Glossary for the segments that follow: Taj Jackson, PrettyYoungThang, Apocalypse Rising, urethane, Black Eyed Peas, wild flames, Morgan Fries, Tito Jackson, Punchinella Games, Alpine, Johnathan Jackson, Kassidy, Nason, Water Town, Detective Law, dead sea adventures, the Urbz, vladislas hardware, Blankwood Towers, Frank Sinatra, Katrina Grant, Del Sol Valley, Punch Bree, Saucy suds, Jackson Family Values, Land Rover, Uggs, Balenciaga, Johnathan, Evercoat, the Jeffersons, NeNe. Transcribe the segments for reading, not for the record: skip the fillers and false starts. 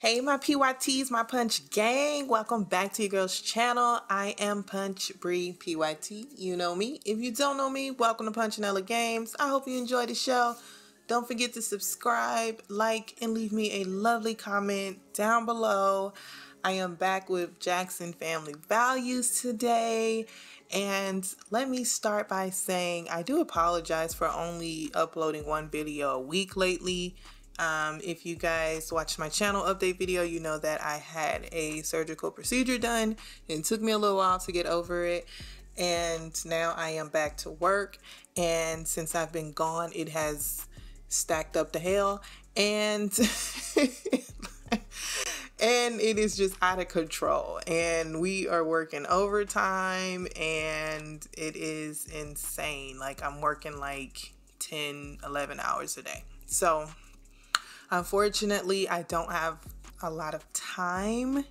Hey my PYTs, my Punch gang, welcome back to your girl's channel. I am Punch Bree PYT, you know me. If you don't know me, welcome to Punchinella Games. I hope you enjoy the show. Don't forget to subscribe, like, and leave me a lovely comment down below. I am back with Jackson Family Values today. And let me start by saying I do apologize for only uploading one video a week lately. If you guys watched my channel update video, you know that I had a surgical procedure done and it took me a little while to get over it. And now I am back to work. And since I've been gone, it has stacked up to hell. And and it is just out of control. And we are working overtime and it is insane. Like I'm working like 10, 11 hours a day. So unfortunately, I don't have a lot of time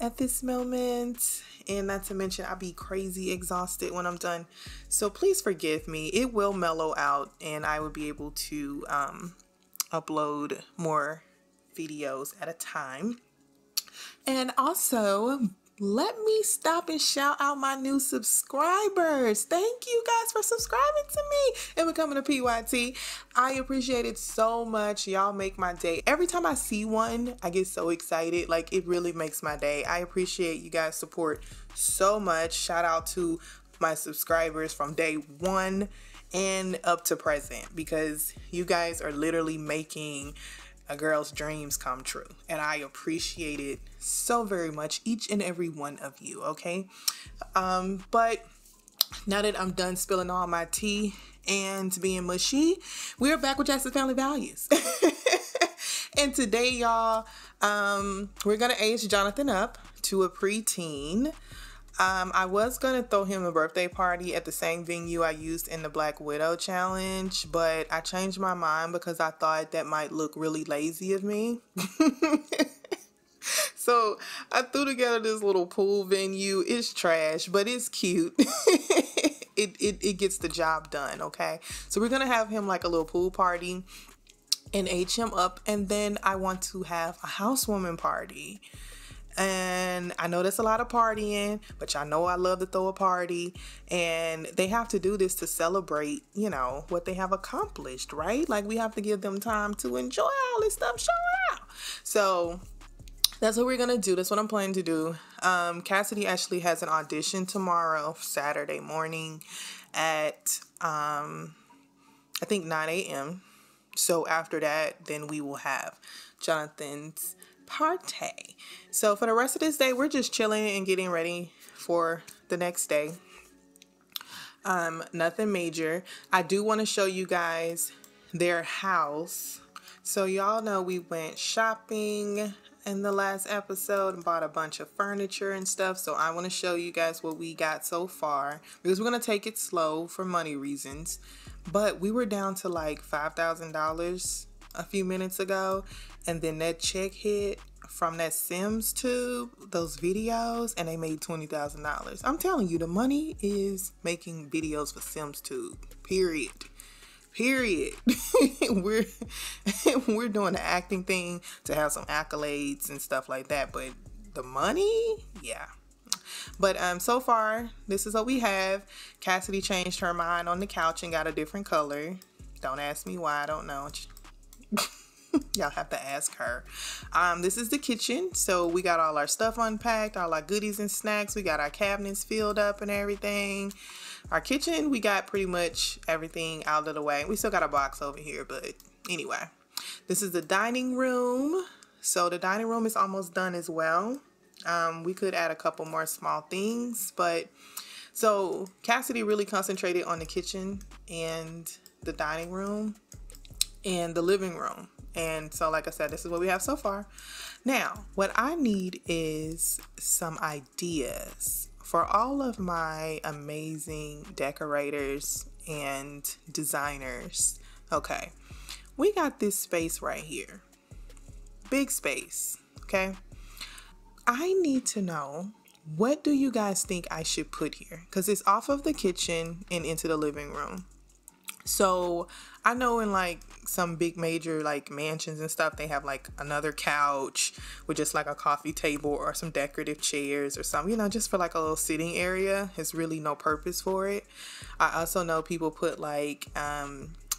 at this moment, and not to mention I'll be crazy exhausted when I'm done, so please forgive me. It will mellow out and I will be able to upload more videos at a time. And also let me stop and shout out my new subscribers. Thank you guys for subscribing to me and becoming a PYT. I appreciate it so much. Y'all make my day. Every time I see one, I get so excited. Like it really makes my day. I appreciate you guys' support so much. Shout out to my subscribers from day one and up to present, because you guys are literally making a girl's dreams come true, and I appreciate it so very much, each and every one of you. Okay, but now that I'm done spilling all my tea and being mushy, we're back with Jackson Family Values. And today, y'all, we're gonna age Johnathan up to a preteen. I was going to throw him a birthday party at the same venue I used in the Black Widow challenge, but I changed my mind because I thought that might look really lazy of me. So I threw together this little pool venue. It's trash, but it's cute. It gets the job done, okay? So we're going to have him like a little pool party and age him up, and then I want to have a housewarming party. And I know that's a lot of partying, but y'all know I love to throw a party, and they have to do this to celebrate, you know, what they have accomplished, right? Like we have to give them time to enjoy all this stuff, show it out. So that's what we're gonna do. That's what I'm planning to do. Cassidy actually has an audition tomorrow, Saturday morning at, I think 9 a.m. So after that, then we will have Johnathan's party. So for the rest of this day, we're just chilling and getting ready for the next day. Nothing major. I do want to show you guys their house. So y'all know we went shopping in the last episode and bought a bunch of furniture and stuff. So I want to show you guys what we got so far, because we're going to take it slow for money reasons. But we were down to like $5,000 a few minutes ago, and then that check hit from that Sims tube, those videos, and they made $20,000. I'm telling you, the money is making videos for Sims tube, period. we're doing the acting thing to have some accolades and stuff like that, but the money, yeah. But so far this is what we have. Cassidy changed her mind on the couch and got a different color. Don't ask me why, I don't know. Y'all have to ask her. This is the kitchen. So we got all our stuff unpacked, all our goodies and snacks. We got our cabinets filled up and everything. Our kitchen, we got pretty much everything out of the way. We still got a box over here, but anyway. This is the dining room. So the dining room is almost done as well. We could add a couple more small things, but so Cassidy really concentrated on the kitchen and the dining room and the living room. And so like I said, this is what we have so far. Now, what I need is some ideas for all of my amazing decorators and designers. Okay, we got this space right here. Big space, okay? I need to know, what do you guys think I should put here? Because it's off of the kitchen and into the living room. So I know in like some big major like mansions and stuff, they have like another couch with just like a coffee table or some decorative chairs or something, you know, just for like a little sitting area. It's really no purpose for it. I also know people put like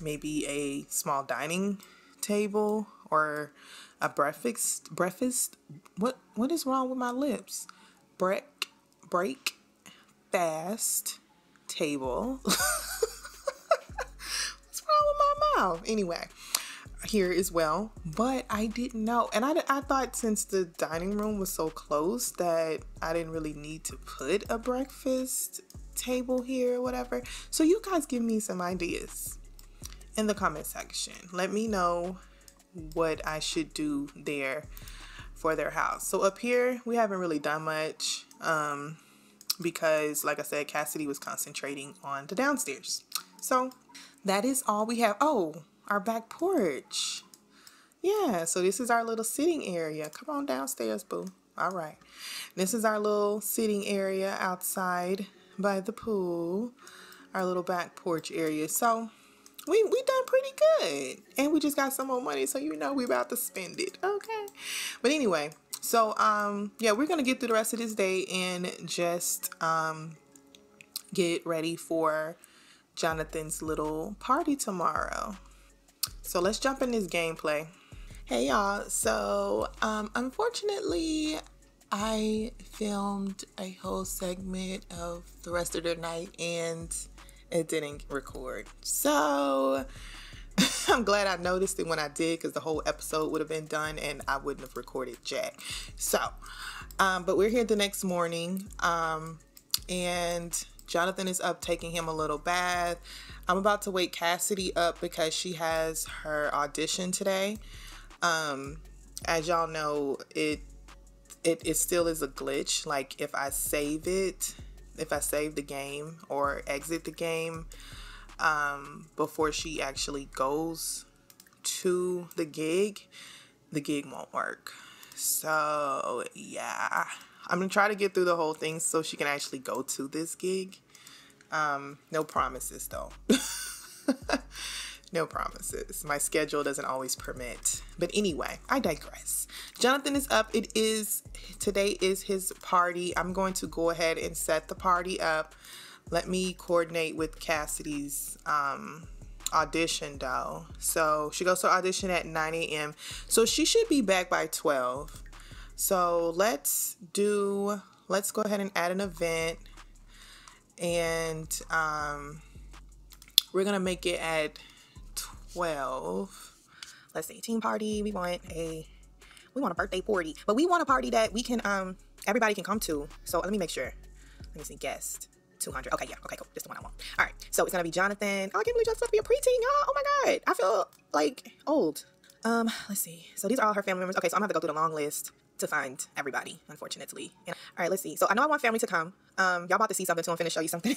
maybe a small dining table or a breakfast. What is wrong with my lips? Breakfast table. Anyway, here as well, but I didn't know, and I thought since the dining room was so close that I didn't really need to put a breakfast table here or whatever. So you guys give me some ideas in the comment section. Let me know what I should do there for their house. So up here we haven't really done much because like I said, Cassidy was concentrating on the downstairs. So that is all we have. Oh, our back porch. Yeah, so this is our little sitting area. Come on downstairs, boo. All right. This is our little sitting area outside by the pool, our little back porch area. So we done pretty good. And we just got some more money, so you know we about to spend it. Okay. But anyway, so yeah, we're going to get through the rest of this day and just get ready for Johnathan's little party tomorrow. So let's jump in this gameplay. Hey y'all, so unfortunately I filmed a whole segment of the rest of the night and it didn't record. So I'm glad I noticed it when I did, because the whole episode would have been done and I wouldn't have recorded Jack. So but we're here the next morning and Johnathan is up taking him a little bath. I'm about to wake Cassidy up because she has her audition today. As y'all know, it still is a glitch. Like if I save it, if I save the game or exit the game before she actually goes to the gig won't work. So yeah. I'm gonna try to get through the whole thing so she can actually go to this gig. No promises though. No promises. My schedule doesn't always permit. But anyway, I digress. Johnathan is up. It is, today is his party. I'm going to go ahead and set the party up. Let me coordinate with Cassidy's audition though. So she goes to audition at 9 a.m. So she should be back by 12. So let's go ahead and add an event, and we're gonna make it at 12. Let's say team party. We want a birthday party, but we want a party that we can everybody can come to. So let me make sure. Let me see, guest 200. Okay, yeah, okay, cool. This is the one I want. All right, so it's gonna be Johnathan. Oh, I can't believe Johnathan's gonna be a preteen, y'all. Oh my god, I feel like old. Let's see. So these are all her family members. Okay, so I'm gonna have to go through the long list to find everybody, unfortunately. And, all right, let's see. So I know I want family to come. Y'all about to see something, so I'm finna show you something.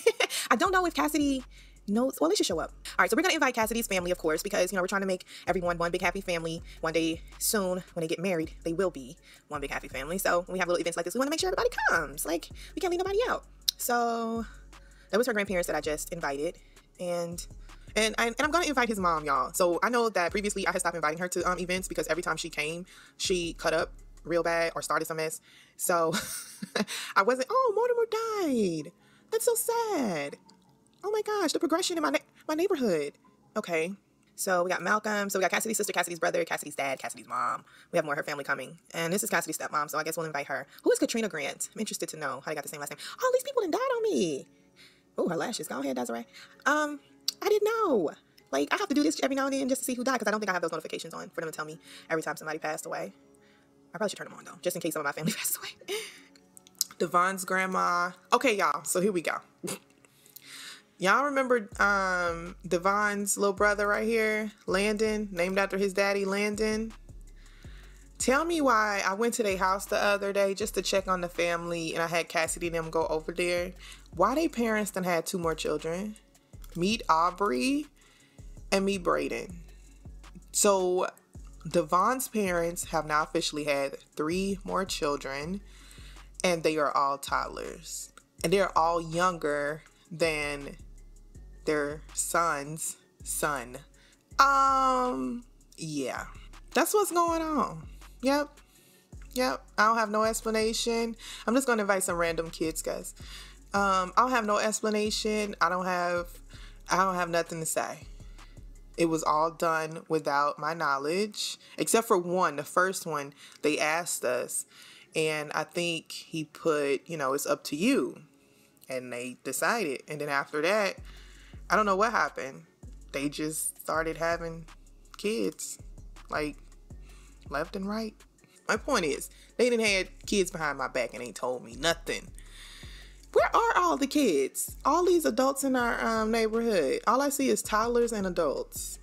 I don't know if Cassidy knows. Well, they should show up. All right, so we're gonna invite Cassidy's family, of course, because you know we're trying to make everyone one big happy family. One day soon, when they get married, they will be one big happy family. So when we have little events like this, we want to make sure everybody comes. Like we can't leave nobody out. So that was her grandparents that I just invited, and I'm gonna invite his mom, y'all. So I know that previously I had stopped inviting her to events because every time she came, she cut up real bad or started some mess. So I wasn't, oh, Mortimer died. That's so sad. Oh my gosh, the progression in my neighborhood. Okay, so we got Malcolm. So we got Cassidy's sister, Cassidy's brother, Cassidy's dad, Cassidy's mom. We have more of her family coming. And this is Cassidy's stepmom, so I guess we'll invite her. Who is Katrina Grant? I'm interested to know how they got the same last name. All these people done died on me. Oh, her lashes. Go ahead, Desiree. I didn't know. Like, I have to do this every now and then just to see who died because I don't think I have those notifications on for them to tell me every time somebody passed away. I probably should turn them on though, just in case some of my family passed away. Devon's grandma. Okay, y'all, so here we go. Y'all remember Devon's little brother right here, Landon, named after his daddy, Landon. Tell me why I went to their house the other day just to check on the family and I had Cassidy and them go over there. Why they parents done had two more children? Meet Aubrey and meet Brayden. So Devon's parents have now officially had 3 more children, and they are all toddlers. And they're all younger than their sons son. Yeah, that's what's going on. Yep. I don't have no explanation. I'm just gonna invite some random kids, guys. I don't have no explanation. I don't have nothing to say. It was all done without my knowledge, except for one, the first one they asked us. And I think he put, you know, it's up to you. And they decided. And then after that, I don't know what happened. They just started having kids, like, left and right. My point is, they didn't have kids behind my back and they told me nothing. Where are all the kids? All these adults in our neighborhood. All I see is toddlers and adults.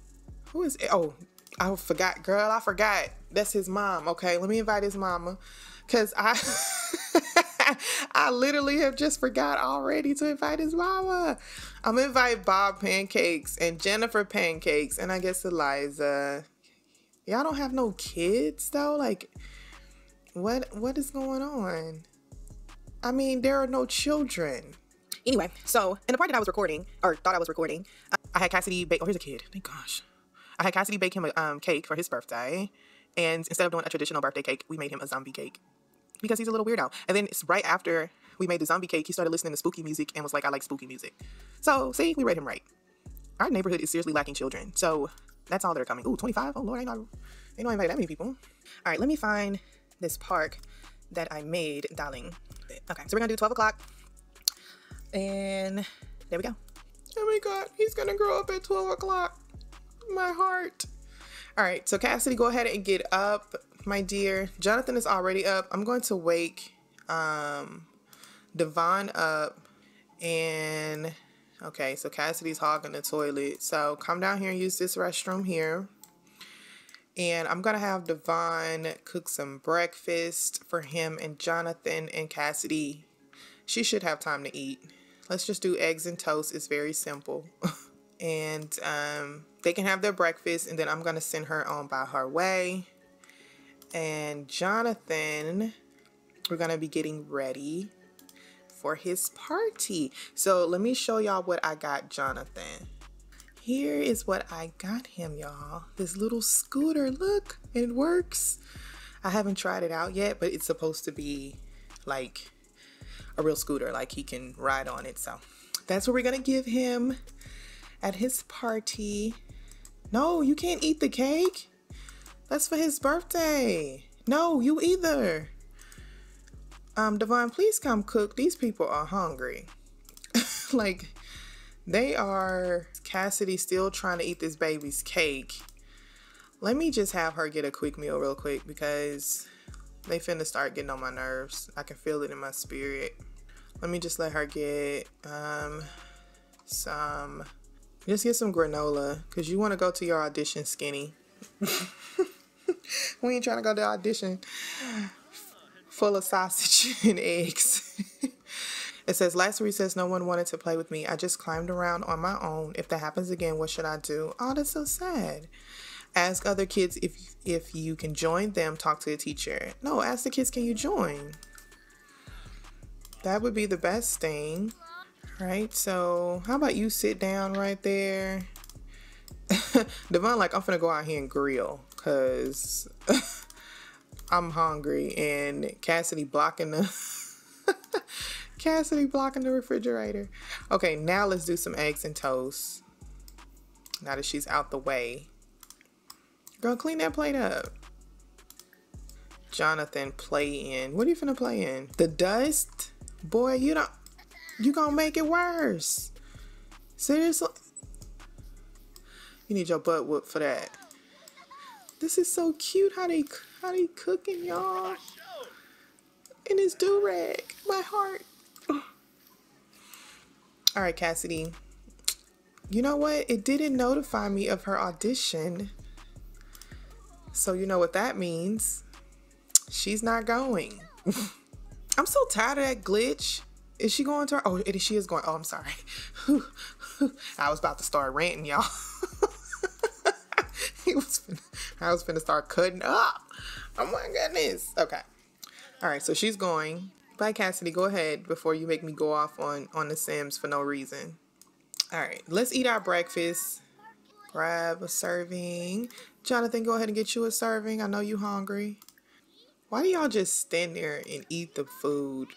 Who is it? Oh, I forgot, girl. I forgot. That's his mom. Okay, let me invite his mama. Because I literally have just forgot already to invite his mama. I'm going to invite Bob Pancakes and Jennifer Pancakes and I guess Eliza. Y'all don't have no kids, though? Like, what is going on? I mean, there are no children. Anyway, so in the part that I was recording, or thought I was recording, I had Cassidy bake, oh, here's a kid, thank gosh. I had Cassidy bake him a cake for his birthday. And instead of doing a traditional birthday cake, we made him a zombie cake because he's a little weirdo. And then it's right after we made the zombie cake, he started listening to spooky music and was like, I like spooky music. So see, we read him right. Our neighborhood is seriously lacking children. So that's all that are coming. Ooh, 25, oh Lord, ain't no invite that many people. All right, let me find this park that I made, darling. Okay, so we're gonna do 12 o'clock. And there we go. Oh my God, he's gonna grow up at 12 o'clock. My heart. All right, so Cassidy, go ahead and get up, my dear. Johnathan is already up. I'm going to wake Devon up. And okay, so Cassidy's hogging the toilet. So come down here and use this restroom here. And I'm gonna have Devon cook some breakfast for him and Johnathan and Cassidy. She should have time to eat. Let's just do eggs and toast. It's very simple. And they can have their breakfast and then I'm gonna send her on by her way. And Johnathan, we're gonna be getting ready for his party. So let me show y'all what I got Johnathan. Here is what I got him, y'all. This little scooter, look, it works. I haven't tried it out yet, but it's supposed to be like a real scooter, like he can ride on it. So that's what we're gonna give him at his party. No, you can't eat the cake. That's for his birthday. No, you either. Devon, please come cook. These people are hungry. Like, they are. Cassidy still trying to eat this baby's cake. Let me just have her get a quick meal real quick because they finna start getting on my nerves. I can feel it in my spirit. Let me just let her get some. Just get some granola, because you want to go to your audition skinny. We ain't trying to go to the audition full of sausage and eggs. It says, last recess, no one wanted to play with me. I just climbed around on my own. If that happens again, what should I do? Oh, that's so sad. Ask other kids if you can join them. Talk to a teacher. No, ask the kids, can you join? That would be the best thing. Right, so how about you sit down right there? Devon, like, I'm finna go out here and grill because I'm hungry. And Cassidy blocking the Cassidy blocking the refrigerator. Okay, now let's do some eggs and toast. Now that she's out the way. Girl, clean that plate up. Johnathan, play in. What are you finna play in? The dust? Boy, you don't. You gonna make it worse. Seriously? You need your butt whooped for that. This is so cute how they cooking, y'all. And it's do-rag. My heart. Alright, Cassidy. You know what? It didn't notify me of her audition. So you know what that means. She's not going. I'm so tired of that glitch. Is she going to her? Oh, she is going. Oh, I'm sorry. I was about to start ranting, y'all. I was finna start cutting up. Oh my goodness. Okay. All right. So she's going. Bye, Cassidy. Go ahead before you make me go off on the Sims for no reason. All right. Let's eat our breakfast. grab a serving. Johnathan, go ahead and get you a serving. I know you hungry. Why do y'all just stand there and eat the food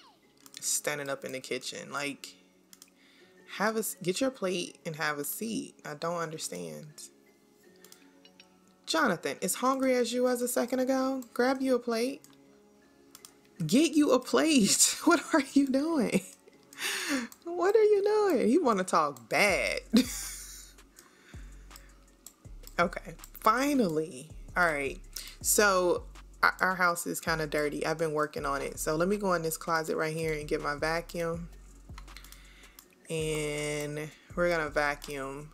standing up in the kitchen? Like, get your plate and have a seat. I don't understand. Johnathan, as hungry as you was a second ago, grab you a plate. Get you a plate. What are you doing? What are you doing? You want to talk bad. Okay, finally. All right, so our house is kind of dirty. I've been working on it. So let me go in this closet right here and get my vacuum. And we're going to vacuum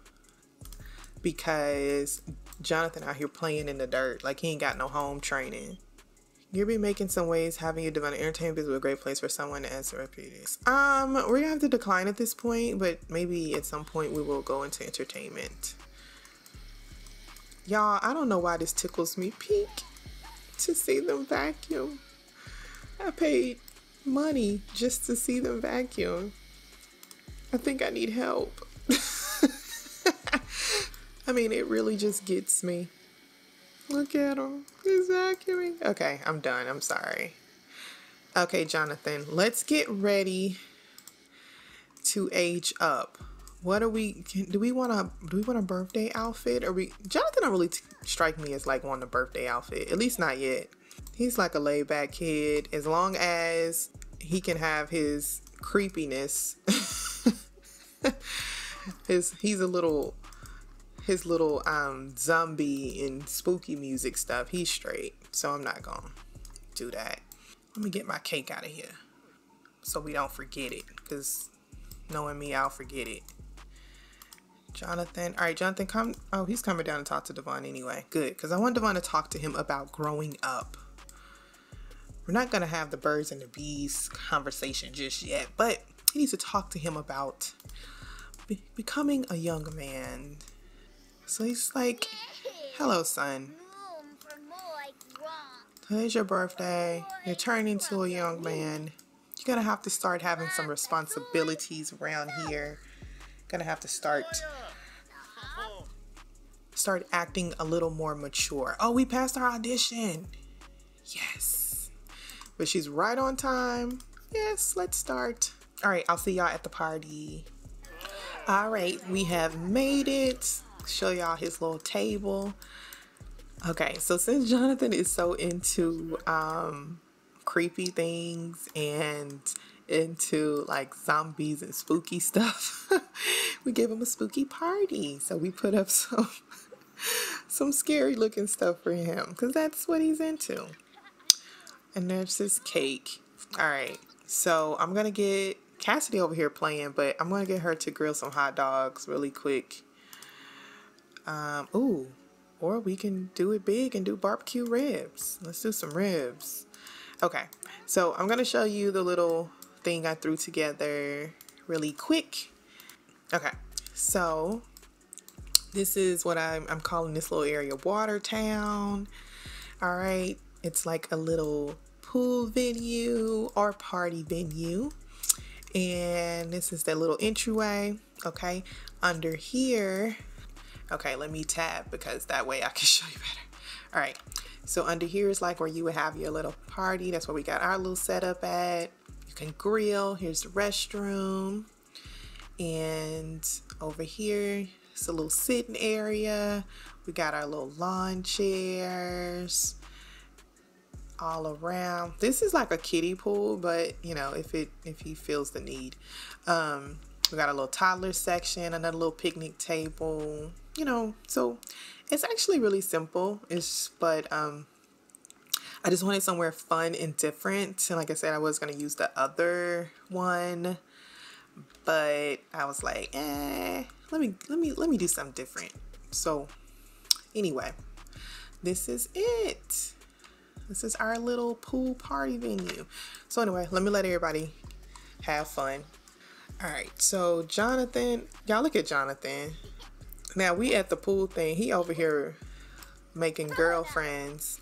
because Johnathan out here playing in the dirt. Like, he ain't got no home training. You'll be making some ways. Having your divine entertainment business is a great place for someone to answer repeaters. We're gonna have to decline at this point, but maybe at some point we will go into entertainment. Y'all, I don't know why this tickles me pink to see them vacuum. I paid money just to see them vacuum. I think I need help. I mean, it really just gets me. Look at him. He's vacuuming. Okay, I'm done. I'm sorry. Okay, Johnathan, let's get ready to age up. What are we? Do we want a birthday outfit? Are we? Johnathan don't really strike me as like wanting a birthday outfit. At least not yet. He's like a laid back kid. As long as he can have his creepiness, his little zombie and spooky music stuff, he's straight. So I'm not gonna do that. Let me get my cake out of here so we don't forget it, because knowing me, I'll forget it. Johnathan, all right, Johnathan, come. Oh, he's coming down to talk to Devon anyway. Good, because I want Devon to talk to him about growing up. We're not gonna have the birds and the bees conversation just yet, but he needs to talk to him about becoming a young man. So he's like, hello, son. Today's your birthday. You're turning into a young man. You're going to have to start having some responsibilities around here. Going to have to start acting a little more mature. Oh, we passed our audition. Yes. But she's right on time. Yes, let's start. All right, I'll see y'all at the party. All right, we have made it. Show y'all his little table. Okay, so since Johnathan is so into creepy things and into like zombies and spooky stuff, we gave him a spooky party. So we put up some scary looking stuff for him, because that's what he's into. And there's his cake. All right, so I'm gonna get Cassidy over here playing, but I'm gonna get her to grill some hot dogs really quick. Ooh, or we can do it big and do barbecue ribs. Let's do some ribs. Okay, so I'm going to show you the little thing I threw together really quick. Okay, so this is what I'm calling this little area Water Town. All right, it's like a little pool venue or party venue. And this is that little entryway. Okay, under here. Okay, let me tab, because that way I can show you better. All right, so under here is like where you would have your little party. That's where we got our little setup at. You can grill. Here's the restroom. And over here, it's a little sitting area. We got our little lawn chairs all around. This is like a kiddie pool, but you know, if he feels the need. We got a little toddler section, another little picnic table. You know, so it's actually really simple. But I just wanted somewhere fun and different. And like I said, I was going to use the other one, but I was like, let me do something different. So anyway, this is it. This is our little pool party venue. So anyway, let me let everybody have fun. All right, so Johnathan, y'all look at Johnathan. Now we at the pool thing. He over here making girlfriends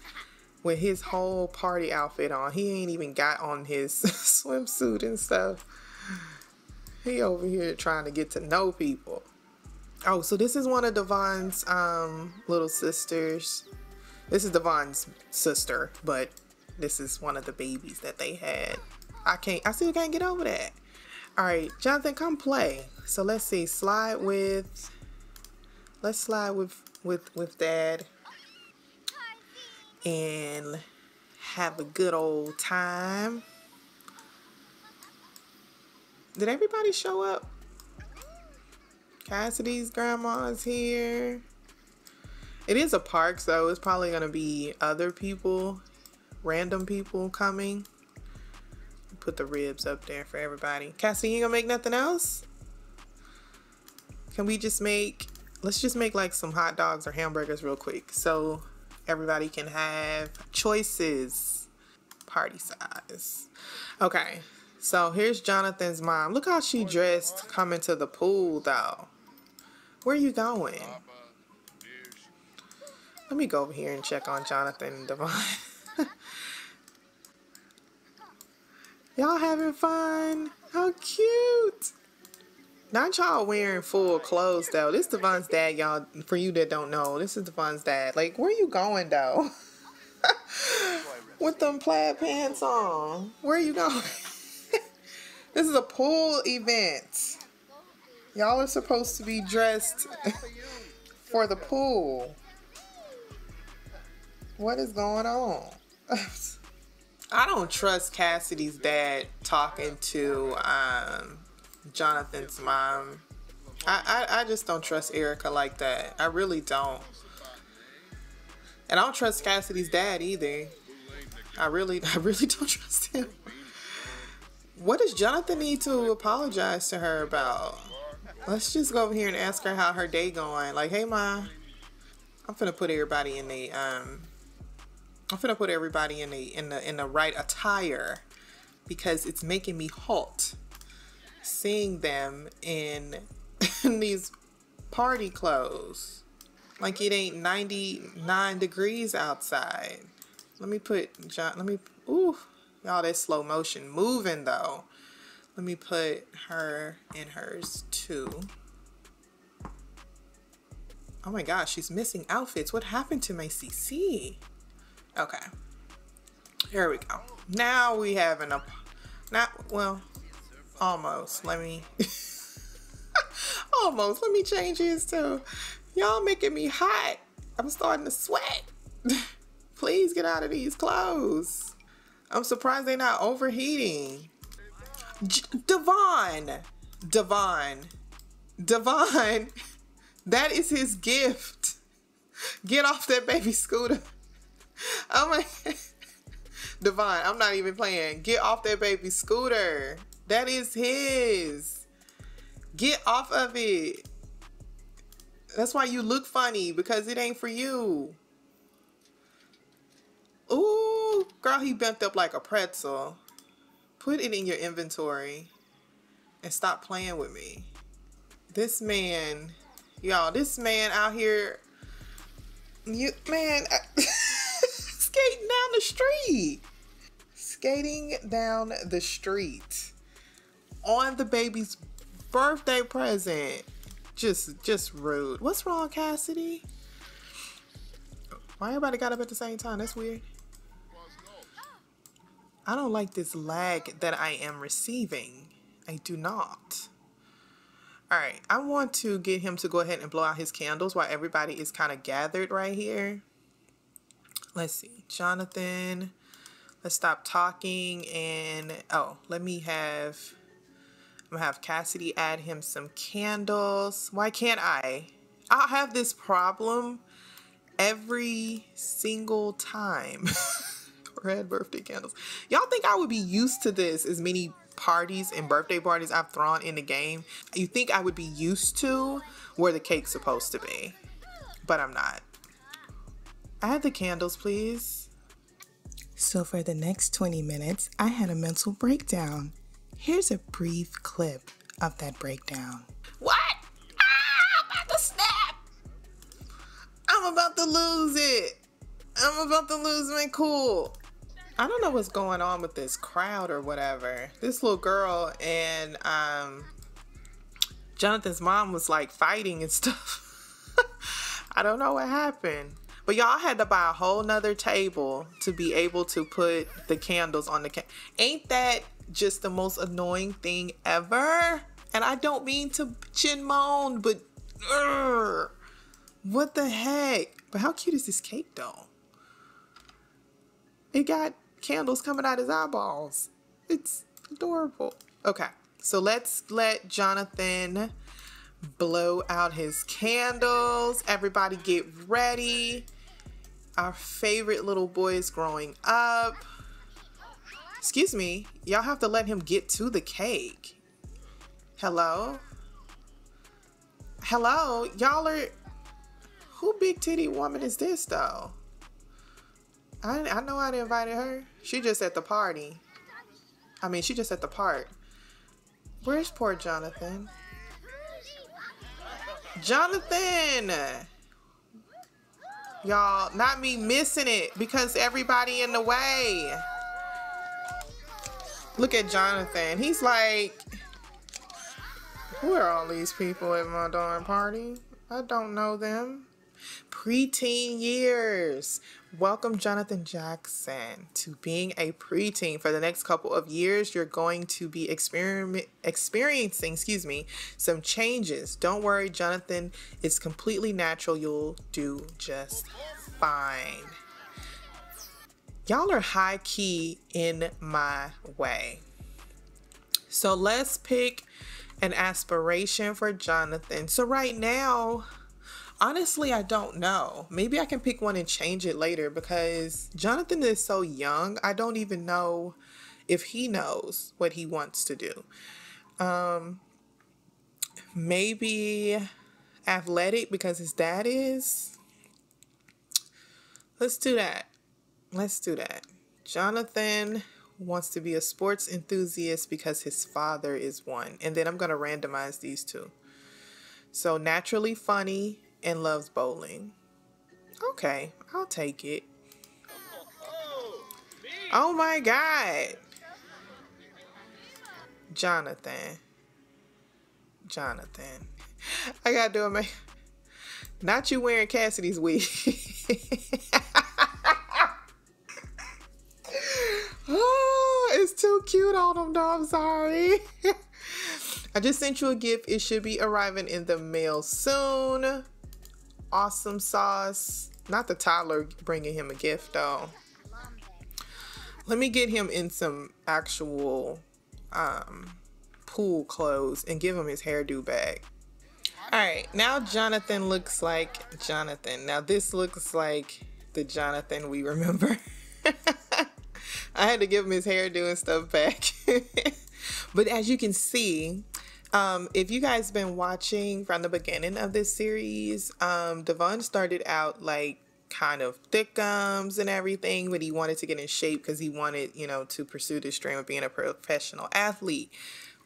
with his whole party outfit on. He ain't even got on his swimsuit and stuff. He over here trying to get to know people. Oh, so this is one of Devon's little sisters. This is Devon's sister, but this is one of the babies that they had. I still can't get over that. All right, Johnathan, come play. So let's see, let's slide with Dad and have a good old time. Did everybody show up? Cassidy's grandma's here. It is a park, so it's probably gonna be other people, random people coming. Put the ribs up there for everybody. Cassidy, you ain't gonna make nothing else? Can we just make, let's just make like some hot dogs or hamburgers real quick so everybody can have choices. Party size. Okay, so here's Jonathan's mom. Look how she dressed coming to the pool though. Where are you going? Let me go over here and check on Johnathan and Devon. Y'all having fun? How cute. Not y'all wearing full clothes though. This is Devon's dad, y'all. For you that don't know, this is Devon's dad. Like, where you going though? With them plaid pants on. Where you going? This is a pool event. Y'all are supposed to be dressed for the pool. What is going on? I don't trust Cassidy's dad talking to Jonathan's mom. I just don't trust Erica like that. I really don't. And I don't trust Cassidy's dad either. I really don't trust him. What does Jonathan need to apologize to her about? Let's just go over here and ask her how her day going. Like, hey, Ma, I'm finna put everybody in the I'm gonna put everybody in the right attire because it's making me halt seeing them in these party clothes. Like it ain't 99 degrees outside. Let me put John. Let me. Ooh, y'all, that slow motion moving though. Let me put her in hers too. Oh my gosh, she's missing outfits. What happened to my CC? Okay, here we go. Now we have an well, almost. Let me change his too. Y'all making me hot. I'm starting to sweat. Please get out of these clothes. I'm surprised they're not overheating. Devon. That is his gift. Get off that baby scooter. Oh my, Devon, I'm not even playing. Get off that baby scooter. That is his. Get off of it. That's why you look funny, because it ain't for you. Ooh, girl, he bent up like a pretzel. Put it in your inventory and stop playing with me. This man, y'all, this man out here, skating down the street. Skating down the street on the baby's birthday present. Just rude. What's wrong, Cassidy? Why everybody got up at the same time? That's weird. I don't like this lag that I am receiving. I do not. All right, I want to get him to go ahead and blow out his candles while everybody is kind of gathered right here. Let's see, Jonathan, let's stop talking and, oh, I'm gonna have Cassidy add him some candles. Why can't I? I'll have this problem every single time. Red birthday candles. Y'all think I would be used to this, as many parties and birthday parties I've thrown in the game? You think I would be used to where the cake's supposed to be, but I'm not. Add the candles, please. So for the next 20 minutes, I had a mental breakdown. Here's a brief clip of that breakdown. What? Ah, I'm about to snap. I'm about to lose it. I'm about to lose my cool. I don't know what's going on with this crowd or whatever. This little girl and Jonathan's mom was like fighting and stuff. I don't know what happened. But y'all had to buy a whole nother table to be able to put the candles on the Ain't that just the most annoying thing ever? And I don't mean to chin moan, but what the heck? But how cute is this cake though? It got candles coming out his eyeballs. It's adorable. Okay, so let's let Jonathan blow out his candles. Everybody get ready. Our favorite little boy is growing up. Excuse me, y'all have to let him get to the cake. Hello? Hello? Y'all are... Who big titty woman is this, though? I know I invited her. She just at the party. I mean, she just at the park. Where's poor Jonathan? Jonathan! Y'all, not me missing it because everybody in the way. Look at Jonathan. He's like, who are all these people at my darn party? I don't know them. Preteen years. Welcome, Jonathan Jackson, to being a preteen. For the next couple of years, you're going to be experiencing some changes. Don't worry, Jonathan. It's completely natural. You'll do just fine. Y'all are high key in my way. So let's pick an aspiration for Jonathan. So right now, honestly, I don't know. Maybe I can pick one and change it later because Jonathan is so young. I don't even know if he knows what he wants to do. Maybe athletic because his dad is. Let's do that. Let's do that. Jonathan wants to be a sports enthusiast because his father is one. And then I'm going to randomize these two. So naturally funny and loves bowling. Okay, I'll take it. Oh my God. Jonathan. Jonathan. I gotta do it, man. Not you wearing Cassidy's wig. Oh, it's too cute on him though, I'm sorry. I just sent you a gift. It should be arriving in the mail soon. Awesome sauce. Not the toddler bringing him a gift though. Let me get him in some actual pool clothes and give him his hairdo bag. All right, now Jonathan looks like Jonathan. Now this looks like the Jonathan we remember. I had to give him his hairdo and stuff back. But as you can see, if you guys been watching from the beginning of this series, Devon started out like kind of thickums and everything, but he wanted to get in shape because he wanted, you know, to pursue this dream of being a professional athlete.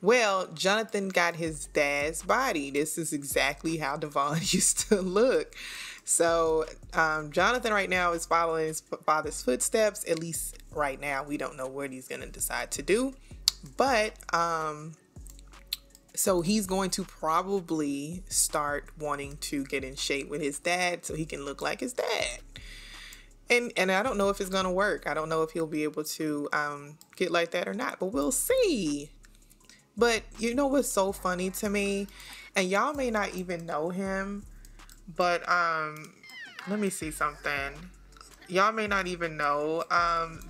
Well, Jonathan got his dad's body. This is exactly how Devon used to look. So Jonathan right now is following his father's footsteps, at least right now. We don't know what he's going to decide to do, but so he's going to probably start wanting to get in shape with his dad so he can look like his dad. And I don't know if it's going to work. I don't know if he'll be able to get like that or not, but we'll see. But you know what's so funny to me? And y'all may not even know him, but let me see something. Y'all may not even know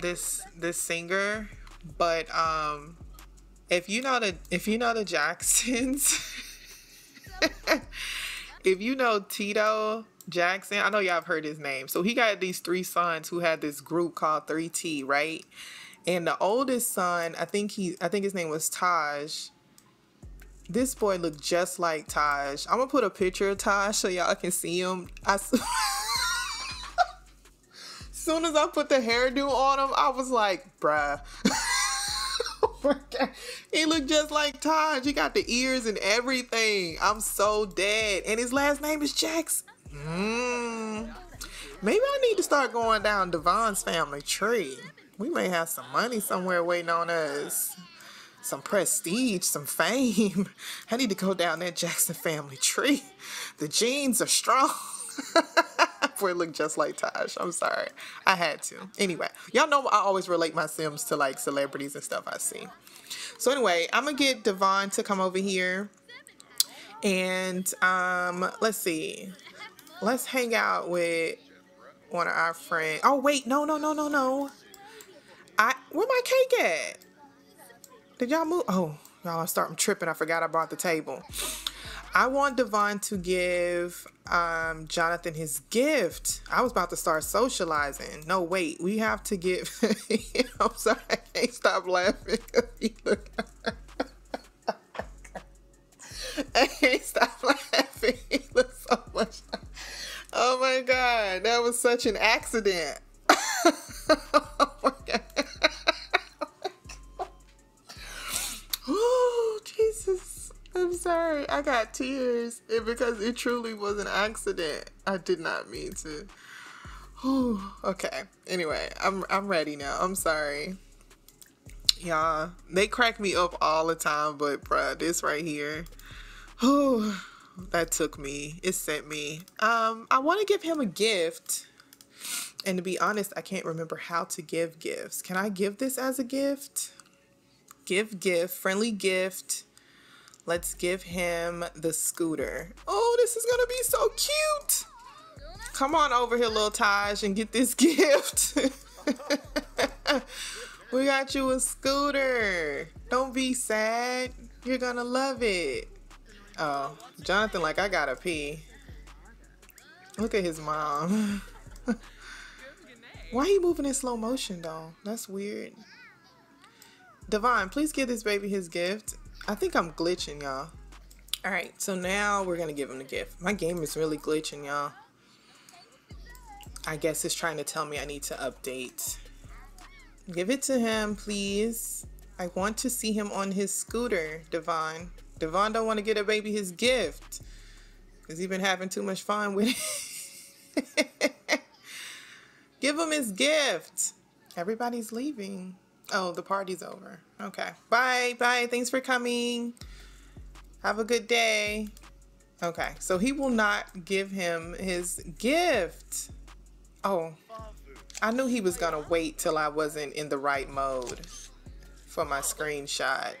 this singer, but If you know the Jacksons, if you know Tito Jackson, I know y'all have heard his name. So he got these three sons who had this group called 3T, right? And the oldest son, I think his name was Taj. This boy looked just like Taj. I'm gonna put a picture of Taj so y'all can see him. Soon as I put the hairdo on him, I was like, bruh. He looked just like Taj. He got the ears and everything. I'm so dead. And his last name is Jackson. Maybe I need to start going down Devon's family tree. We may have some money somewhere waiting on us. some prestige, some fame. I need to go down that Jackson family tree. The genes are strong. Boy, look just like Taj. I'm sorry. I had to. Anyway, y'all know I always relate my Sims to like celebrities and stuff I see. So anyway, I'm going to get Devon to come over here. And let's see. Let's hang out with one of our friends. Oh, wait. No. Where my cake at? Did y'all move? Oh, y'all, I'm tripping. I forgot I brought the table. I want Devon to give Johnathan his gift. I was about to start socializing. No, wait. We have to give. I'm sorry. I can't stop laughing. I can't stop laughing. He looks so much. Oh, my God. That was such an accident. Oh, my God. Oh, Jesus. I'm sorry. I got tears because it truly was an accident. I did not mean to. Oh, okay. Anyway, I'm ready now. I'm sorry. Y'all, they crack me up all the time, but bruh, this right here. Oh, that took me. It sent me. I want to give him a gift. And to be honest, I can't remember how to give gifts. Can I give this as a gift? Give gift, friendly gift. Let's give him the scooter. Oh, this is going to be so cute. Come on over here, little Taj, and get this gift. We got you a scooter. Don't be sad. You're going to love it. Oh, Johnathan, like, I gotta pee. Look at his mom. Why are you moving in slow motion, though? That's weird. Devon, please give this baby his gift. I think I'm glitching, y'all. All right, so now we're gonna give him the gift. My game is really glitching, y'all. I guess it's trying to tell me I need to update. Give it to him, please. I want to see him on his scooter, Devon. Devon don't want to get a baby his gift because he's been having too much fun with it. Give him his gift. Everybody's leaving. Oh, the party's over. Okay. Bye. Bye. Thanks for coming. Have a good day. Okay. So he will not give him his gift. Oh, I knew he was going to wait till I wasn't in the right mode for my screenshot.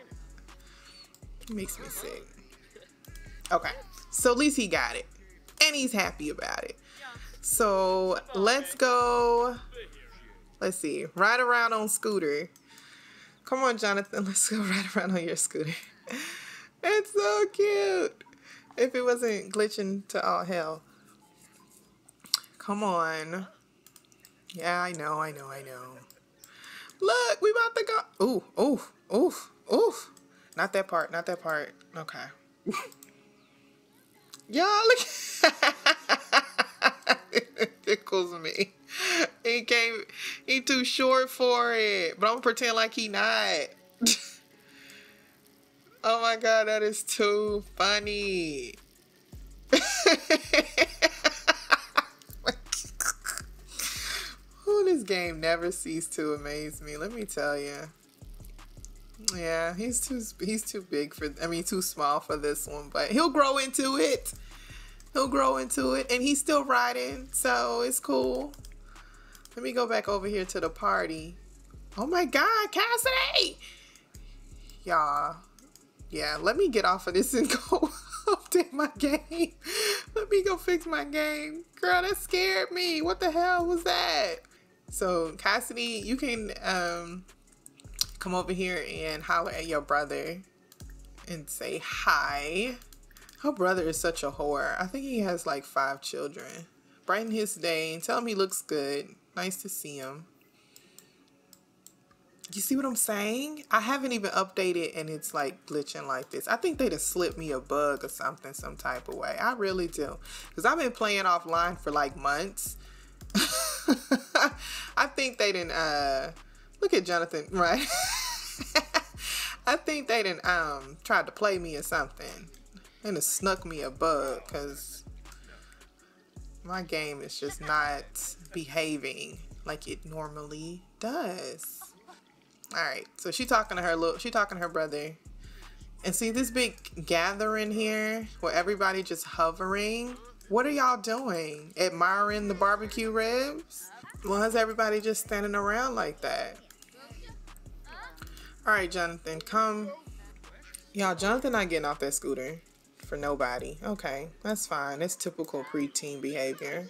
Makes me sick. Okay, so at least he got it and he's happy about it. So let's go. Let's see, ride around on scooter. Come on, Johnathan, let's go ride around on your scooter. It's so cute. If it wasn't glitching to all hell. Come on. Yeah, I know. Look, we about to go. Ooh. Not that part. Okay. Y'all, look. It tickles me. He too short for it. But I'm going to pretend like he not. Oh, my God. That is too funny. Oh, this game never ceases to amaze me. Let me tell you. Yeah, he's too big for, I mean, too small for this one, but he'll grow into it. And he's still riding, so it's cool. Let me go back over here to the party. Oh my God, Cassidy! Y'all, yeah, let me get off of this and go update my game. Let me go fix my game. Girl, that scared me. What the hell was that? So, Cassidy, you can, come over here and holler at your brother and say hi. Her brother is such a whore. I think he has like 5 children. Brighten his day and tell him he looks good. Nice to see him. You see what I'm saying? I haven't even updated and it's like glitching like this. I think they'd have slipped me a bug or something, some type of way. I really do. Because I've been playing offline for like months. I think they didn't... Look at Johnathan, right? I think they done tried to play me or something. And it snuck me a bug because my game is just not behaving like it normally does. All right, so she talking to her brother, and see this big gathering here where everybody just hovering. What are y'all doing? Admiring the barbecue ribs? Why is everybody just standing around like that? All right, Johnathan, come. Y'all, Johnathan not getting off that scooter for nobody. Okay, that's fine. That's typical preteen behavior.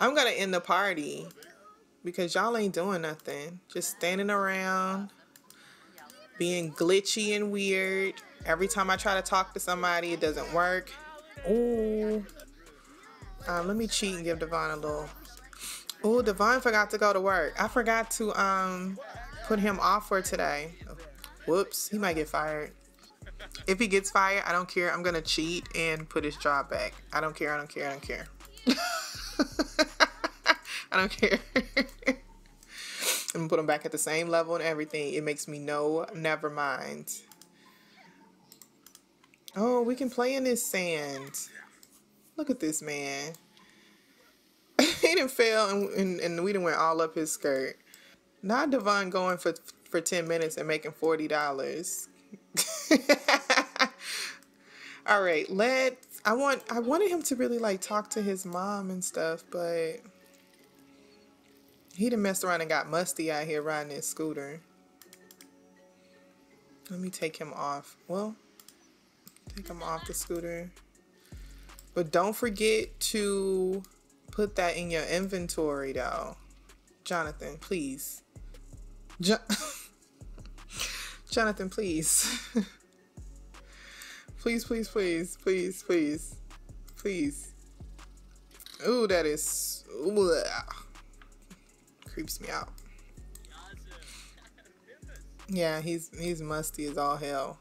I'm gonna end the party because y'all ain't doing nothing. Just standing around, being glitchy and weird. Every time I try to talk to somebody, it doesn't work. Ooh. Let me cheat and give Devon a little. Ooh, Devon forgot to go to work. I forgot to put him off for today. Whoops, he might get fired. If he gets fired, I don't care. I'm gonna cheat and put his job back. I don't care, I don't care, I don't care. I don't care. I'm gonna put him back at the same level and everything. It makes me never mind. Oh, we can play in this sand. Look at this man. He done fell and we done went all up his skirt. Not Devon going for 10 minutes and making $40. All right, I wanted him to really like talk to his mom and stuff, but he done messed around and got musty out here riding his scooter. Let me take him off. Well, take him off the scooter. But don't forget to put that in your inventory, though. Johnathan, please. Johnathan, please. Please, please, please, please, please, please. Ooh, that is... Bleh. Creeps me out. Yeah, he's musty as all hell.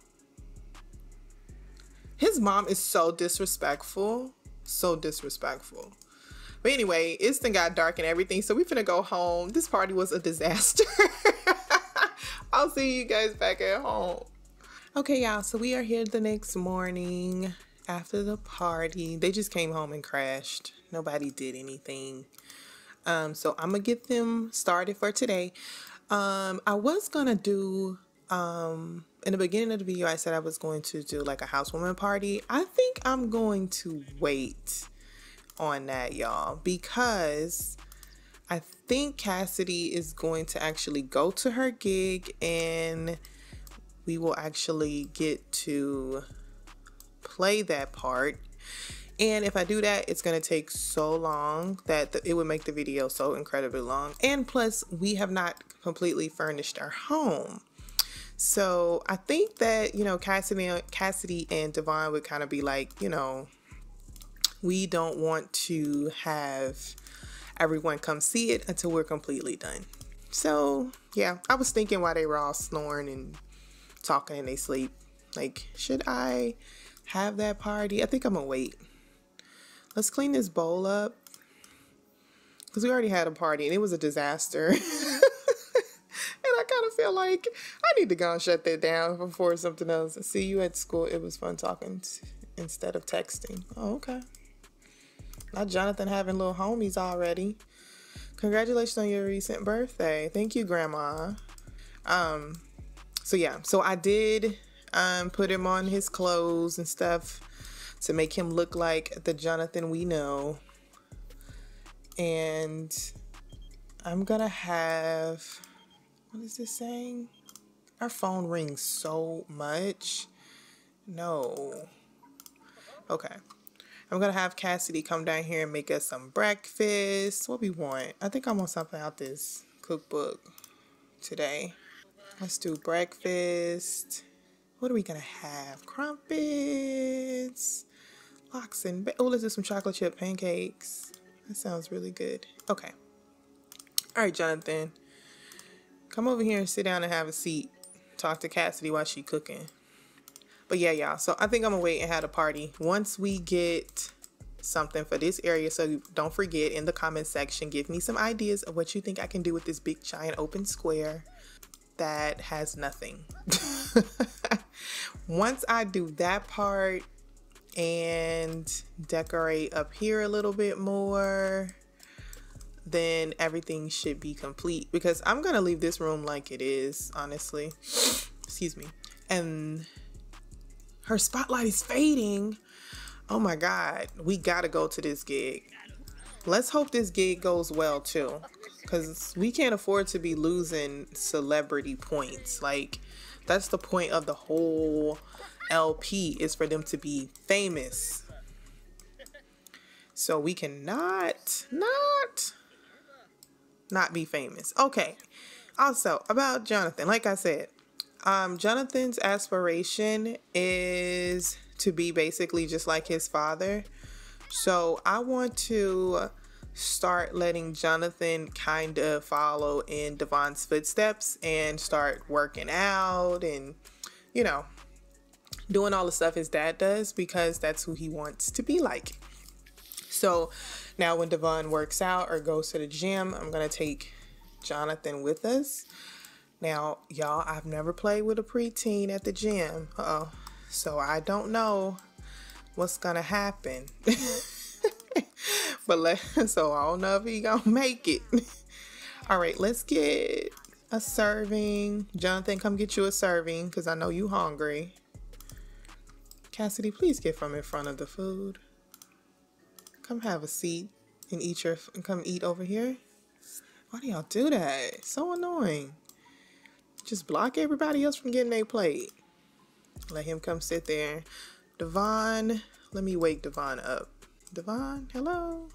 His mom is so disrespectful. So disrespectful. But anyway, it's then got dark and everything, so we finna go home. This party was a disaster. I'll see you guys back at home. Okay, y'all, so we are here the next morning after the party. They just came home and crashed. Nobody did anything. So I'm gonna get them started for today. I was gonna do... in the beginning of the video, I said I was going to do like a housewarming party. I think I'm going to wait on that, y'all, because I think Cassidy is going to actually go to her gig and we will actually get to play that part. And if I do that, it's going to take so long that it would make the video so incredibly long. And plus, we have not completely furnished our home. So I think that, you know, Cassidy and Devon would kind of be like, you know, we don't want to have everyone come see it until we're completely done. So yeah, I was thinking while they were all snoring and talking in their sleep, like, should I have that party? I think I'm gonna wait. Let's clean this bowl up because we already had a party and it was a disaster. I kind of feel like I need to go and shut that down before something else. See you at school. It was fun talking instead of texting. Oh, okay. Now Johnathan having little homies already. Congratulations on your recent birthday. Thank you, Grandma. So yeah, so I did put him on his clothes and stuff to make him look like the Johnathan we know. And I'm gonna have... What is this saying? Our phone rings so much. No. Okay. I'm going to have Cassidy come down here and make us some breakfast. What we want? I think I want something out this cookbook today. Let's do breakfast. What are we going to have? Crumpets. Lox and oh, let's do some chocolate chip pancakes. That sounds really good. Okay. All right, Johnathan. Come over here and sit down and have a seat. Talk to Cassidy while she cooking. But yeah, y'all. So I think I'm going to wait and have a party. Once we get something for this area. So don't forget in the comment section, give me some ideas of what you think I can do with this big giant open square that has nothing. Once I do that part and decorate up here a little bit more, then everything should be complete, because I'm gonna leave this room like it is, honestly. Excuse me. And her spotlight is fading. Oh my God, we gotta go to this gig. Let's hope this gig goes well too, because we can't afford to be losing celebrity points. Like, that's the point of the whole LP, is for them to be famous. So we cannot not be famous. Okay. Also, about Johnathan, like I said, Johnathan's aspiration is to be basically just like his father. So I want to start letting Johnathan kind of follow in Devon's footsteps and start working out and, you know, doing all the stuff his dad does, because that's who he wants to be like. So now when Devon works out or goes to the gym, I'm going to take Johnathan with us. Now, y'all, I've never played with a preteen at the gym. Uh-oh. So I don't know what's going to happen. But so I don't know if he going to make it. All right, let's get a serving. Johnathan, come get you a serving, because I know you hungry. Cassidy, please get from in front of the food. Come have a seat and eat your, come eat over here. Why do y'all do that? It's so annoying. Just block everybody else from getting their plate. Let him come sit there. Devon, let me wake Devon up. Devon, hello.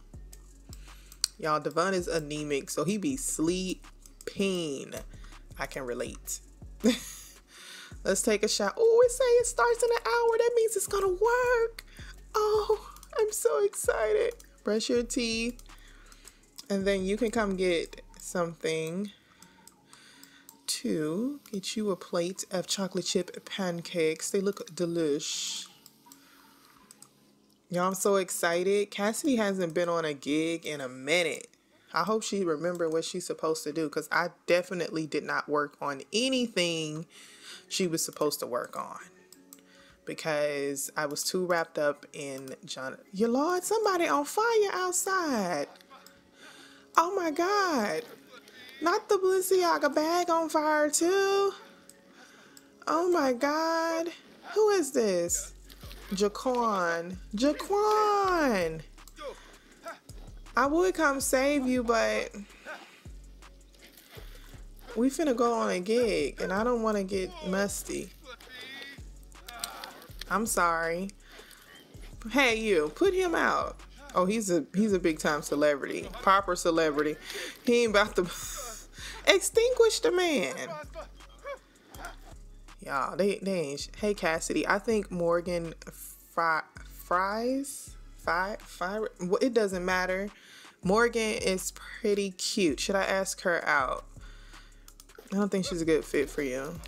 Y'all, Devon is anemic, so he be sleeping. I can relate. Let's take a shot. Oh, it say it starts in an hour. That means it's gonna work. Oh, I'm so excited. Brush your teeth, and then you can come get something. To get you a plate of chocolate chip pancakes. They look delish. Y'all, I'm so excited. Cassidy hasn't been on a gig in a minute. I hope she remembered what she's supposed to do, because I definitely did not work on anything she was supposed to work on, because I was too wrapped up in John. Your Lord, somebody on fire outside. Oh my God. Not the Balenciaga bag on fire too. Oh my God. Who is this? Jaquan. Jaquan! I would come save you, but we finna go on a gig and I don't want to get musty. I'm sorry. Hey, you, put him out. Oh, he's a big time celebrity. Proper celebrity. He ain't about to extinguish the man. Y'all, they ain't. Hey, Cassidy, I think Morgan Fries, well, it doesn't matter. Morgan is pretty cute. Should I ask her out? I don't think she's a good fit for you.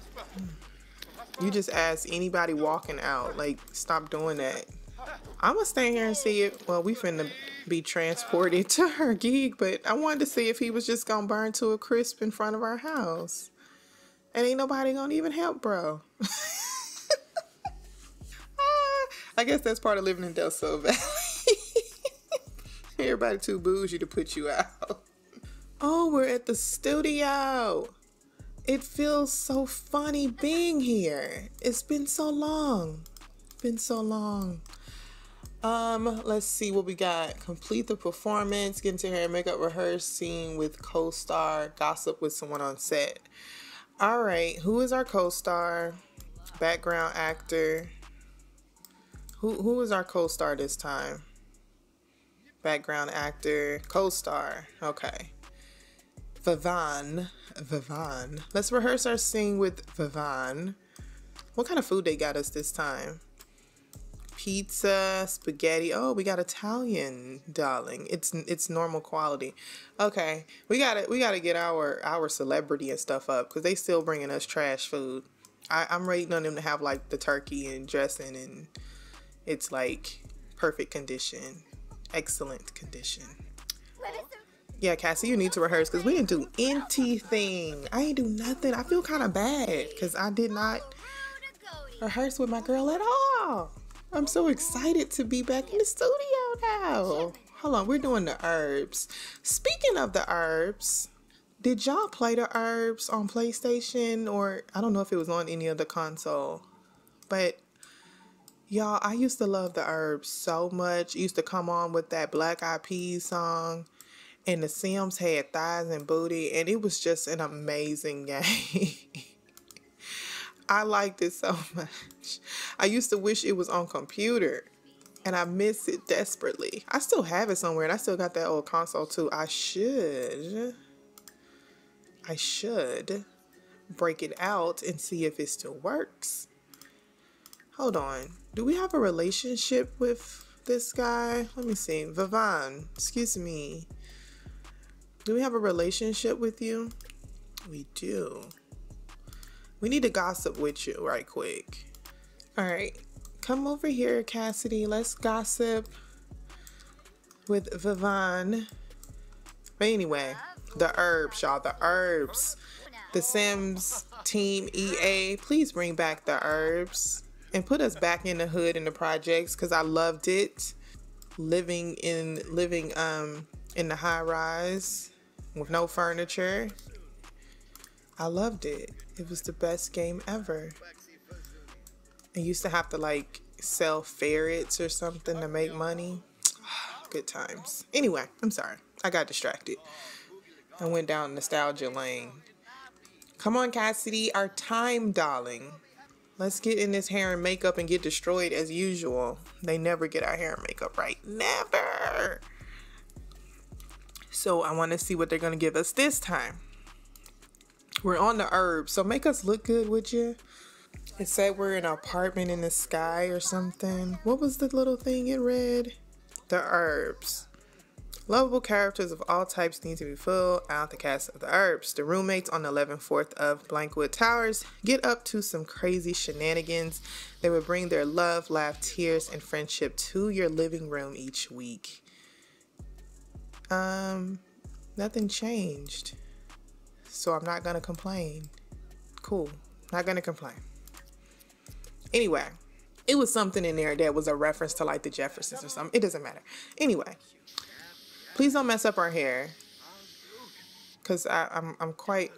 You just ask anybody walking out. Like, stop doing that. I'm gonna stay here and see it. Well, we finna be transported to her gig, but I wanted to see if he was just gonna burn to a crisp in front of our house. And ain't nobody gonna even help, bro. I guess that's part of living in Del Sol Valley. Everybody too bougie to put you out. Oh, we're at the studio. It feels so funny being here. It's been so long. Been so long. Let's see what we got. Complete the performance, get into hair and makeup, rehearse scene with co-star, gossip with someone on set. All right, who is our co-star? Background actor. Who is our co-star this time? Background actor, co-star. Okay. Vivan. Let's rehearse our scene with Vivan. What kind of food they got us this time? Pizza, spaghetti. Oh, we got Italian, darling. It's normal quality. Okay, we gotta get our celebrity and stuff up, because they still bringing us trash food. I'm waiting on them to have like the turkey and dressing, and it's like perfect condition, excellent condition. Yeah, Cassie, you need to rehearse, because we didn't do anything. I ain't do nothing. I feel kind of bad because I did not rehearse with my girl at all. I'm so excited to be back in the studio now. Hold on, we're doing the Urbz. Speaking of the Urbz, did y'all play the Urbz on PlayStation? Or I don't know if it was on any other console. But y'all, I used to love the Urbz so much. It used to come on with that Black Eyed Peas song. And the Sims had thighs and booty. And it was just an amazing game. I liked it so much. I used to wish it was on computer. And I miss it desperately. I still have it somewhere. And I still got that old console too. I should break it out and see if it still works. Hold on. Do we have a relationship with this guy? Let me see. Vivan, excuse me. Do we have a relationship with you? We do. We need to gossip with you right quick. All right. Come over here, Cassidy. Let's gossip with Vivan. But anyway, the Urbz, y'all. The Urbz. The Sims Team EA. Please bring back the Urbz. And put us back in the hood in the projects, because I loved it. Living in the high rise with no furniture. I loved it. It was the best game ever. I used to have to like sell ferrets or something to make money. Good times. Anyway, I'm sorry. I got distracted. I went down nostalgia lane. Come on, Cassidy, our time, darling. Let's get in this hair and makeup and get destroyed as usual. They never get our hair and makeup right. Never. So I want to see what they're going to give us this time. We're on the Urbz, so make us look good, would you? It said we're in an apartment in the sky or something. What was the little thing it read? The Urbz. Lovable characters of all types need to be filled out the cast of the Urbz. The roommates on the 11th floor of Blankwood Towers get up to some crazy shenanigans. They will bring their love, laugh, tears, and friendship to your living room each week. Nothing changed. So I'm not gonna complain. Cool. Not gonna complain. Anyway, it was something in there that was a reference to like the Jeffersons or something. It doesn't matter. Anyway, please don't mess up our hair, because I'm quite.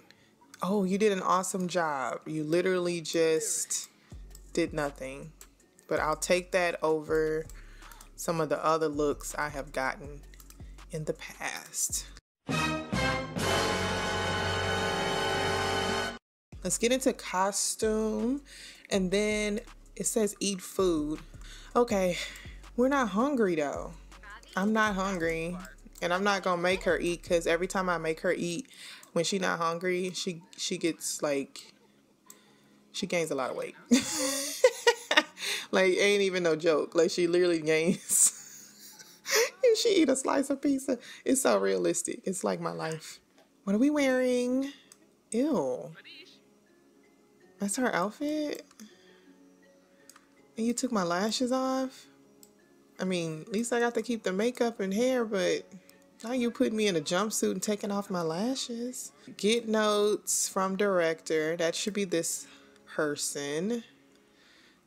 Oh, you did an awesome job. You literally just did nothing. But I'll take that over some of the other looks I have gotten in the past. Let's get into costume, and then it says eat food. Okay, we're not hungry though. I'm not hungry, and I'm not gonna make her eat, because every time I make her eat when she's not hungry, she gets like, she gains a lot of weight. Like, ain't even no joke. Like, she literally gains. And she eat a slice of pizza. It's so realistic. It's like my life. What are we wearing? Ew. That's her outfit? And you took my lashes off? I mean, at least I got to keep the makeup and hair, but now you put me in a jumpsuit and taking off my lashes. Get notes from director. That should be this person.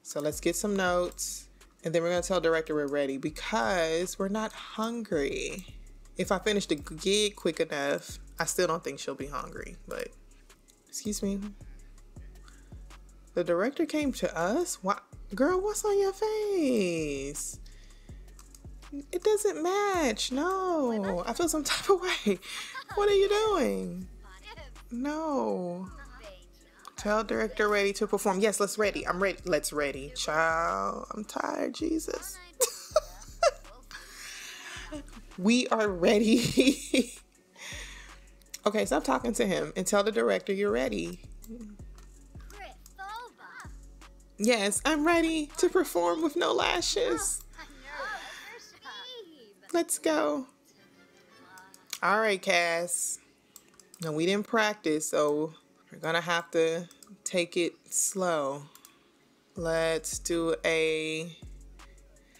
So let's get some notes. And then we're going to tell director we're ready, because we're not hungry. If I finish the gig quick enough, I still don't think she'll be hungry, but excuse me. The director came to us? What? Girl, what's on your face? It doesn't match. No. I feel some type of way. What are you doing? No. Tell director ready to perform. Yes, let's ready. I'm ready. Let's ready. Child, I'm tired, Jesus. We are ready. Okay, stop talking to him and tell the director you're ready. Yes, I'm ready to perform with no lashes. Let's go. All right, Cass. No, we didn't practice, so we're gonna have to take it slow. Let's do a...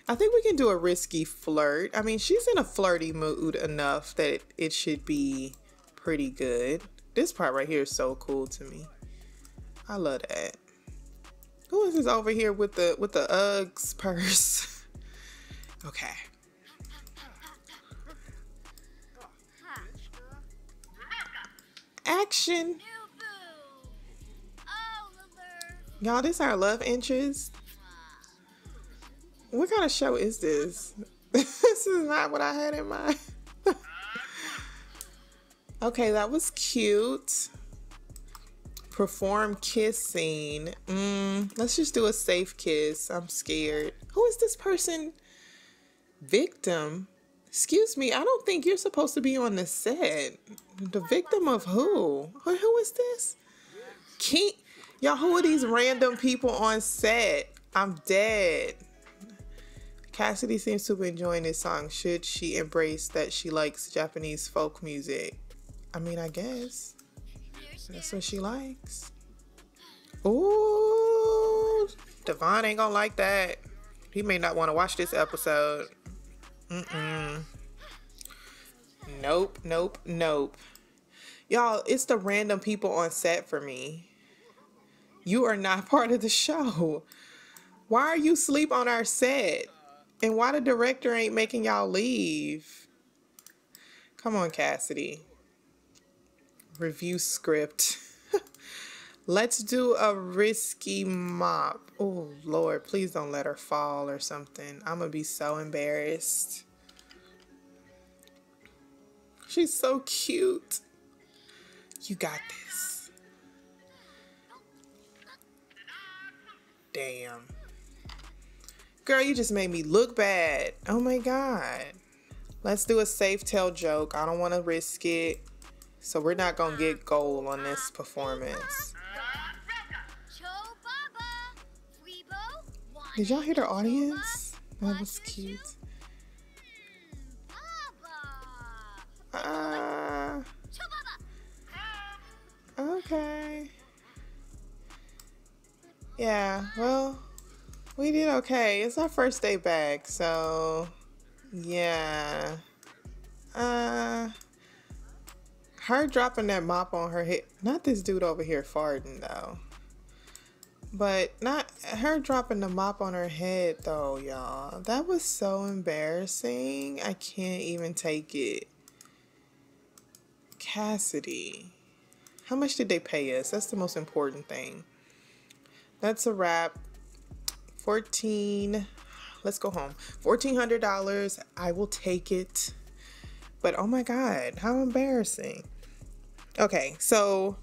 I think we can do a risky flirt. I mean, she's in a flirty mood enough that it should be pretty good. This part right here is so cool to me. I love that. Who is this over here with the Uggs purse? Okay. Action! Y'all, this our love interest. What kind of show is this? This is not what I had in mind. Okay, that was cute. Perform kiss scene. Let's just do a safe kiss. I'm scared. Who is this person? Victim? Excuse me, I don't think you're supposed to be on the set. The victim of who? Who is this? King? Y'all, who are these random people on set? I'm dead. Cassidy seems to be enjoying this song. Should she embrace that she likes Japanese folk music? I mean, I guess. That's what she likes. Ooh, Devon ain't gonna like that. He may not want to watch this episode. Nope, nope, nope. Y'all, it's the random people on set for me. You are not part of the show. Why are you asleep on our set? And why the director ain't making y'all leave? Come on, Cassidy. Review script. Let's do a risky mop. Oh, Lord, please don't let her fall or something. I'm going to be so embarrassed. She's so cute. You got this. Damn. Girl, you just made me look bad. Oh, my God. Let's do a safe tell joke. I don't want to risk it. So we're not going to get gold on this performance. Did y'all hear the audience? That was cute. Okay. Yeah, well, we did okay. It's our first day back, so yeah. Her dropping that mop on her head, not this dude over here farting though, but not her dropping the mop on her head though, y'all. That was so embarrassing. I can't even take it. Cassidy, how much did they pay us? That's the most important thing. That's a wrap. 14, let's go home. $1,400, I will take it. But oh my God, how embarrassing. Okay, so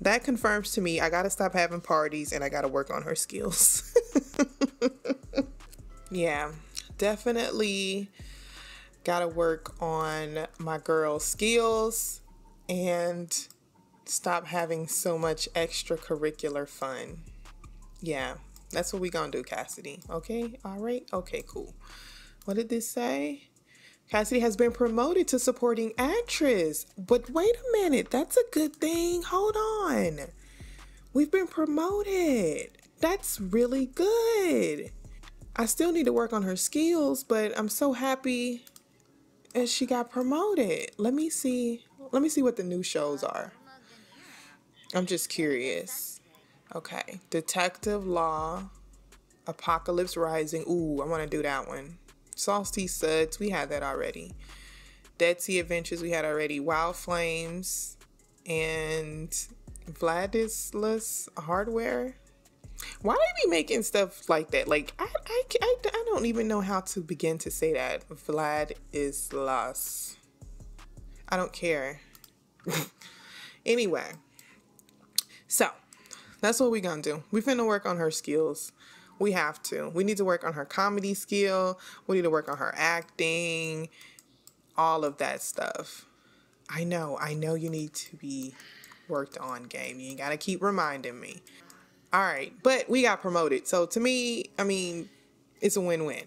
that confirms to me I gotta stop having parties and I gotta work on her skills. Yeah, definitely gotta work on my girl's skills and stop having so much extracurricular fun. Yeah, that's what we gonna do, Cassidy. Okay, all right, okay, cool. What did this say? Cassidy has been promoted to supporting actress. But wait a minute, that's a good thing. Hold on. We've been promoted. That's really good. I still need to work on her skills, but I'm so happy that she got promoted. Let me see what the new shows are. I'm just curious. Okay, Detective Law, Apocalypse Rising. Ooh, I want to do that one. Saucy Suds, we had that already. Dead Sea Adventures, we had already. Wild Flames and Vladislas Hardware. Why they be making stuff like that? Like, I don't even know how to begin to say that. Vladislas. I don't care. Anyway, so that's what we gonna do. We finna work on her skills. We have to. We need to work on her comedy skill. We need to work on her acting, all of that stuff. I know you need to be worked on, game. You gotta keep reminding me. All right, but we got promoted. So to me, I mean, it's a win-win.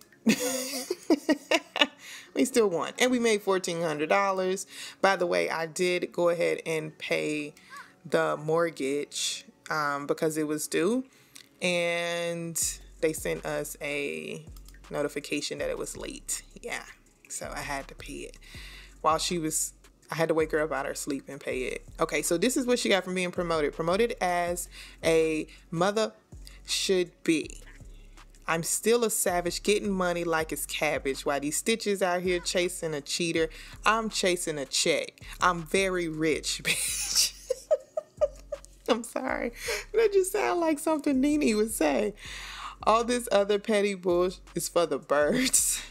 We still won. And we made $1,400. By the way, I did go ahead and pay the mortgage because it was due. And they sent us a notification that it was late. Yeah, so I had to pay it while she was, I had to wake her up out of her sleep and pay it. Okay, so this is what she got from being promoted. Promoted as a mother should be. I'm still a savage getting money like it's cabbage. While these stitches out here chasing a cheater, I'm chasing a check. I'm very rich, bitch. I'm sorry. That just sounds like something NeNe would say. All this other petty bullshit is for the birds.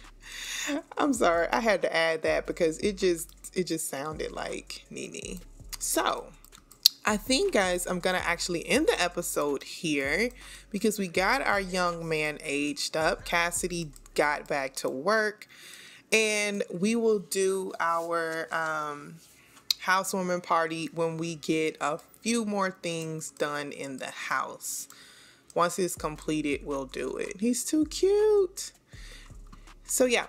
I'm sorry, I had to add that because it just sounded like NeNe. So I think, guys, I'm gonna actually end the episode here because we got our young man aged up. Cassidy got back to work, and we will do our housewarming party when we get a few more things done in the house. Once it's completed, we'll do it. He's too cute. So yeah,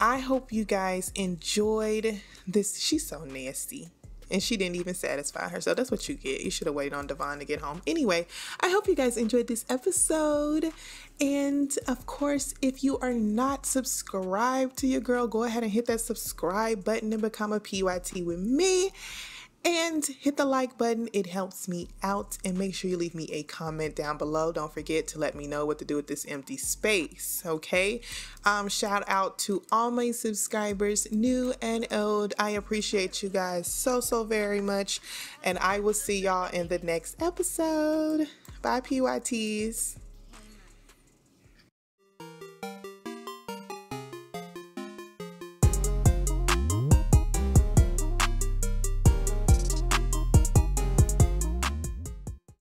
I hope you guys enjoyed this. She's so nasty. And she didn't even satisfy herself. That's what you get. You should have waited on Devon to get home. Anyway, I hope you guys enjoyed this episode. And of course, if you are not subscribed to your girl, go ahead and hit that subscribe button and become a PYT with me. And hit the like button. It helps me out. And make sure you leave me a comment down below. Don't forget to let me know what to do with this empty space, okay? Shout out to all my subscribers, new and old. I appreciate you guys so very much. And I will see y'all in the next episode. Bye, PYTs.